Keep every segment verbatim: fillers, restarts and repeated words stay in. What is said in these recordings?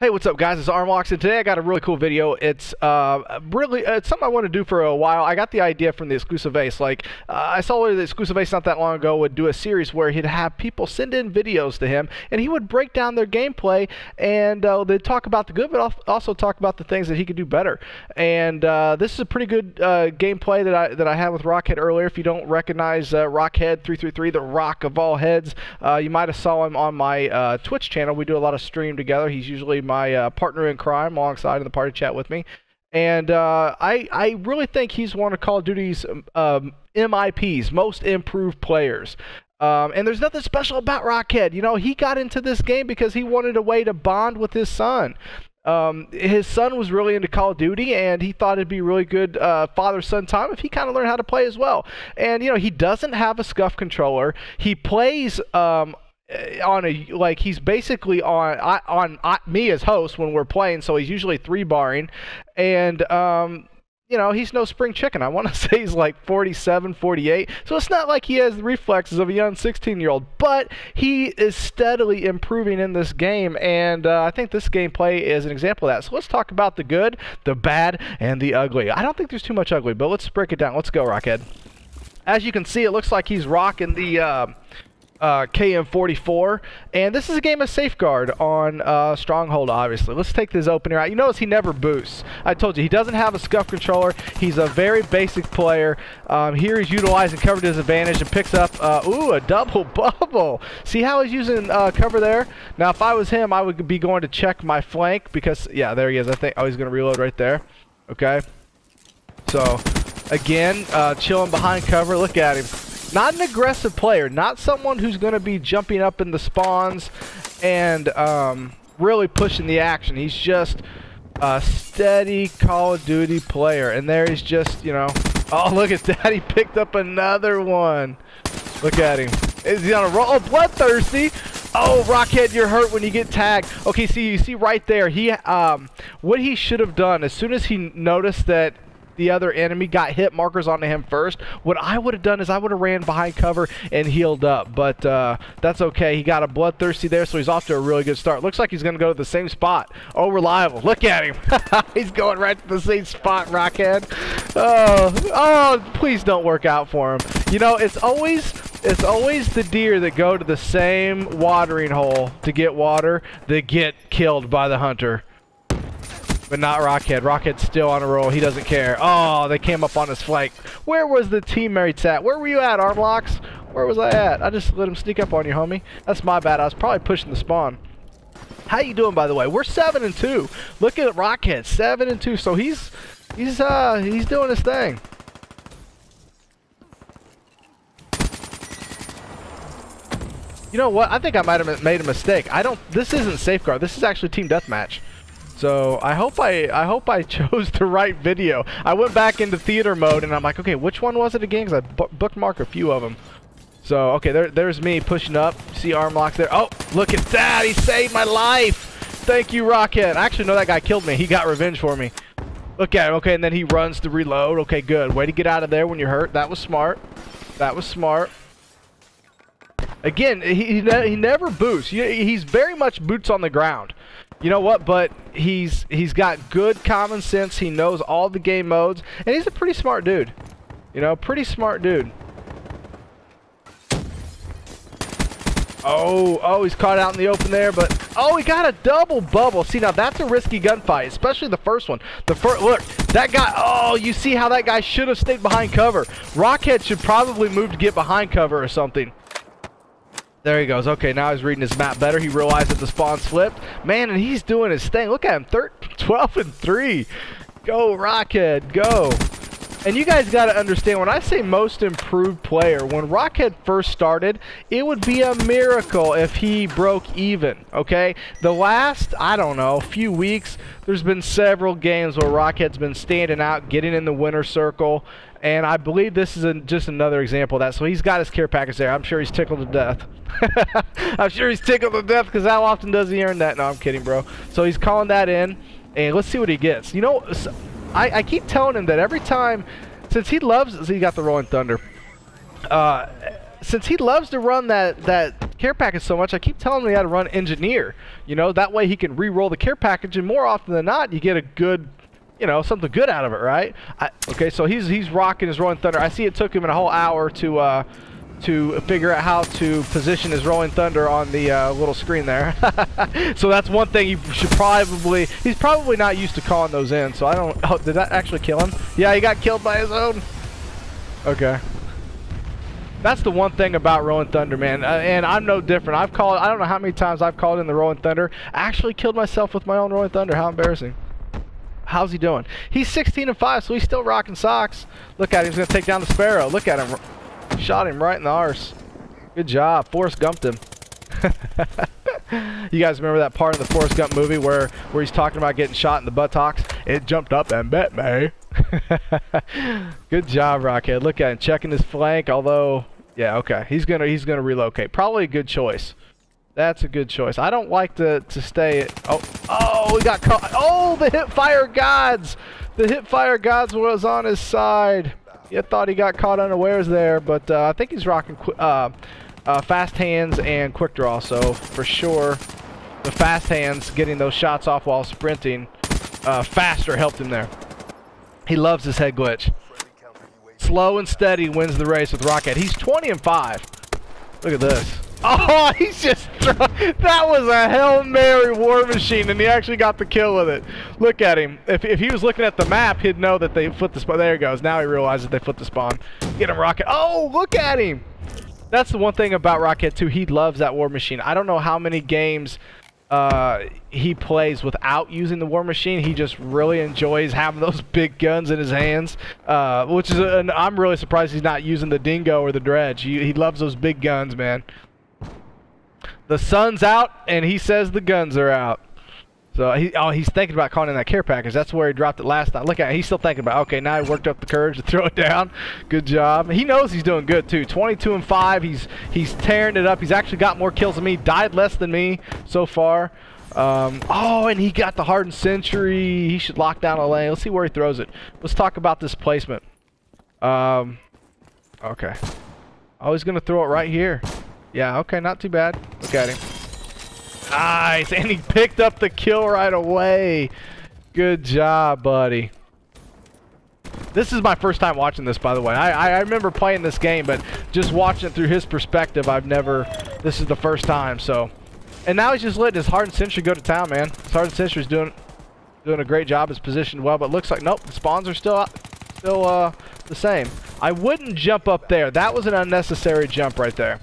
Hey, what's up, guys? It's Armlockz, and today I got a really cool video. It's uh, really it's something I want to do for a while. I got the idea from the Exclusive Ace. Like uh, I saw the Exclusive Ace not that long ago would do a series where he'd have people send in videos to him, and he would break down their gameplay, and uh, they'd talk about the good, but also talk about the things that he could do better. And uh, this is a pretty good uh, gameplay that I that I had with Rockhead earlier. If you don't recognize uh, Rockhead three three three, the Rock of all heads, uh, you might have saw him on my uh, Twitch channel. We do a lot of stream together. He's usually my My uh, partner in crime, alongside in the party chat with me, and uh, I I really think he's one of Call of Duty's um, M I Ps, most improved players. Um, and there's nothing special about Rockhead. You know, he got into this game because he wanted a way to bond with his son. Um, his son was really into Call of Duty, and he thought it'd be really good uh, father-son time if he kind of learned how to play as well. And you know, he doesn't have a scuff controller. He plays. Um, on a like he's basically on on, on me as host when we're playing, so he's usually three barring, and um you know, he's no spring chicken. I want to say he's like forty-seven, forty-eight, so it's not like he has the reflexes of a young sixteen year old, but he is steadily improving in this game, and uh, I think this gameplay is an example of that. So let's talk about the good, the bad, and the ugly. I don't think there's too much ugly, but let's break it down. Let's go, Rockhead. As you can see, it looks like he's rocking the uh, Uh, K M forty-four, and this is a game of Safeguard on uh, Stronghold, obviously. Let's take this opener out. You notice he never boosts. I told you, he doesn't have a scuff controller. He's a very basic player. Um, here he's utilizing cover to his advantage and picks up, uh, ooh, a double bubble. See how he's using uh, cover there? Now, if I was him, I would be going to check my flank because, yeah, there he is. I think, oh, he's going to reload right there. Okay. So, again, uh, chilling behind cover. Look at him. Not an aggressive player, not someone who's going to be jumping up in the spawns and um, really pushing the action. He's just a steady Call of Duty player. And there he's just, you know, oh, look at that. He picked up another one. Look at him. Is he on a roll? Oh, Bloodthirsty. Oh, Rockhead, you're hurt when you get tagged. Okay, see, you see right there, he um, what he should have done as soon as he noticed that the other enemy got hit markers onto him first. What I would have done is I would have ran behind cover and healed up, but uh, that's okay. He got a Bloodthirsty there, so he's off to a really good start. Looks like he's going to go to the same spot. Oh, reliable. Look at him. He's going right to the same spot, Rockhead. Oh, oh, please don't work out for him. You know, it's always... It's always the deer that go to the same watering hole to get water that get killed by the hunter. But not Rockhead. Rockhead's still on a roll. He doesn't care. Oh, they came up on his flank. Where was the teammates at? Where were you at, Armlockz? Where was I at? I just let him sneak up on you, homie. That's my bad. I was probably pushing the spawn. How you doing, by the way? We're seven and two. Look at Rockhead, seven and two. So he's he's uh he's doing his thing. You know what? I think I might have made a mistake. I don't. This isn't Safeguard. This is actually Team Deathmatch. So I hope I I hope I chose the right video. I went back into theater mode and I'm like, okay, which one was it again? Because I bu bookmarked a few of them. So okay, there there's me pushing up. See Armlockz there. Oh, look at that! He saved my life. Thank you, Rockhead. I actually know that guy killed me. He got revenge for me. Look at him. Okay, and then he runs to reload. Okay, good. Way to get out of there when you're hurt. That was smart. That was smart. Again, he he, ne he never boosts. He, he's very much boots on the ground. You know what, but he's he's got good common sense. He knows all the game modes, and he's a pretty smart dude. You know, pretty smart dude. Oh, oh, he's caught out in the open there, but oh, he got a double bubble. See, now that's a risky gunfight, especially the first one. The first look, that guy. Oh, you see how that guy should have stayed behind cover. Rockhead should probably move to get behind cover or something. There he goes. Okay, now he's reading his map better. He realized that the spawn slipped. Man, and he's doing his thing. Look at him, twelve and three. Go, Rockhead, go. And you guys got to understand, when I say most improved player, when Rockhead first started, it would be a miracle if he broke even, okay? The last, I don't know, few weeks, there's been several games where Rockhead's been standing out, getting in the winner's circle, and I believe this is a, just another example of that. So he's got his care package there. I'm sure he's tickled to death. I'm sure he's tickled to death because how often does he earn that? No, I'm kidding, bro. So he's calling that in, and let's see what he gets. You know, I, I keep telling him that every time, since he loves, so he got the Rolling Thunder. Uh, since he loves to run that that care package so much, I keep telling him how to run Engineer. You know, that way he can re-roll the care package, and more often than not, you get a good, you know, something good out of it, right? I, okay, so he's he's rocking his Rolling Thunder. I see it took him a whole hour to uh, to figure out how to position his Rolling Thunder on the uh, little screen there. So that's one thing you should probably, he's probably not used to calling those in, so I don't, oh, did that actually kill him? Yeah, he got killed by his own. Okay. That's the one thing about Rolling Thunder, man, uh, and I'm no different. I've called, I don't know how many times I've called in the Rolling Thunder. I actually killed myself with my own Rolling Thunder. How embarrassing. How's he doing? He's sixteen and five, so he's still rocking socks. Look at him, he's gonna take down the Sparrow. Look at him. Shot him right in the arse. Good job. Forrest Gumped him. You guys remember that part of the Forrest Gump movie where, where he's talking about getting shot in the buttocks? It jumped up and bit me. Good job, Rockhead. Look at him checking his flank, although... Yeah, okay. He's gonna he's gonna relocate. Probably a good choice. That's a good choice. I don't like to to stay. At, oh, oh, we got caught. Oh, the hip fire gods. The hip fire gods was on his side. You thought he got caught unawares there, but uh, I think he's rocking qu uh, uh, fast hands and quick draw. So for sure, the fast hands, getting those shots off while sprinting uh, faster, helped him there. He loves his head glitch. Slow and steady wins the race with Rockhead. He's twenty and five. Look at this. Oh, he's just throwing. That was a Hail Mary War Machine, and he actually got the kill with it. Look at him. If, if he was looking at the map, he'd know that they flipped the spawn. There he goes. Now he realizes they flipped the spawn. Get him, Rockhead. Oh, look at him. That's the one thing about Rockhead, too. He loves that War Machine. I don't know how many games uh, he plays without using the War Machine. He just really enjoys having those big guns in his hands, uh, which is, a, an, I'm really surprised he's not using the Dingo or the Dredge. He, he loves those big guns, man. The sun's out, and he says the guns are out. So he, oh, he's thinking about calling in that care package. That's where he dropped it last time. Look at it. He's still thinking about it. Okay, now he worked up the courage to throw it down. Good job. He knows he's doing good, too. twenty-two and five. He's he's tearing it up. He's actually got more kills than me. Died less than me so far. Um, oh, and he got the Hardened Sentry. He should lock down a lane. Let's see where he throws it. Let's talk about this placement. Um, okay. Oh, he's going to throw it right here. Yeah, okay, not too bad. Look at him. Nice, and he picked up the kill right away. Good job, buddy. This is my first time watching this, by the way. I, I remember playing this game, but just watching it through his perspective, I've never... This is the first time, so... And now he's just letting his Hardened Sentry go to town, man. His Hardened Sentry's doing doing a great job. It's positioned well, but looks like... Nope, the spawns are still, still uh, the same. I wouldn't jump up there. That was an unnecessary jump right there.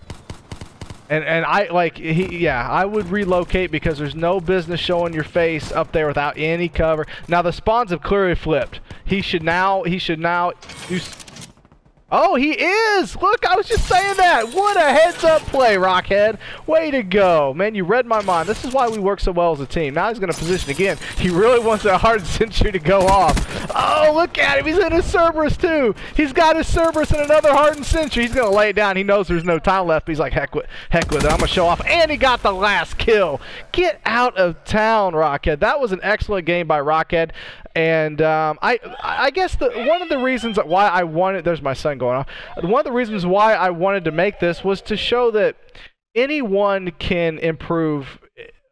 And, and I, like, he, yeah, I would relocate because there's no business showing your face up there without any cover. Now, the spawns have clearly flipped. He should now, he should now use... Oh, he is! Look, I was just saying that! What a heads-up play, Rockhead! Way to go! Man, you read my mind. This is why we work so well as a team. Now he's going to position again. He really wants that Hardened Sentry to go off. Oh, look at him! He's in his Cerberus, too! He's got his Cerberus and another Hardened Sentry. He's going to lay it down. He knows there's no time left, but he's like, heck with, heck with it. I'm going to show off. And he got the last kill! Get out of town, Rockhead. That was an excellent game by Rockhead. And um, I, I guess the, one of the reasons why I wanted... There's my son going on. One of the reasons why I wanted to make this was to show that anyone can improve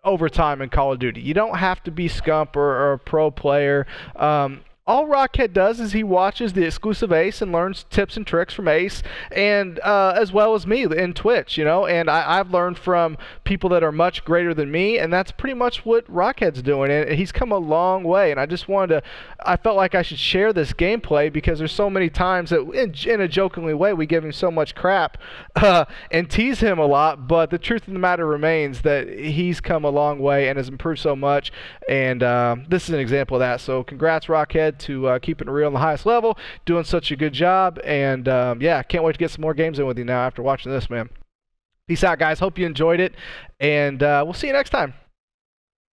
over time in Call of Duty. You don't have to be Scump or, or a pro player. Um, all Rockhead does is he watches the Exclusive Ace and learns tips and tricks from Ace, and uh, as well as me in Twitch, you know. And I, I've learned from people that are much greater than me, and that's pretty much what Rockhead's doing. And he's come a long way. And I just wanted to—I felt like I should share this gameplay because there's so many times that, in, in a jokingly way, we give him so much crap uh, and tease him a lot. But the truth of the matter remains that he's come a long way and has improved so much. And uh, this is an example of that. So congrats, Rockhead, to uh, keeping it real on the highest level, doing such a good job, and um, yeah, can't wait to get some more games in with you now after watching this, man. Peace out, guys. Hope you enjoyed it, and uh, we'll see you next time.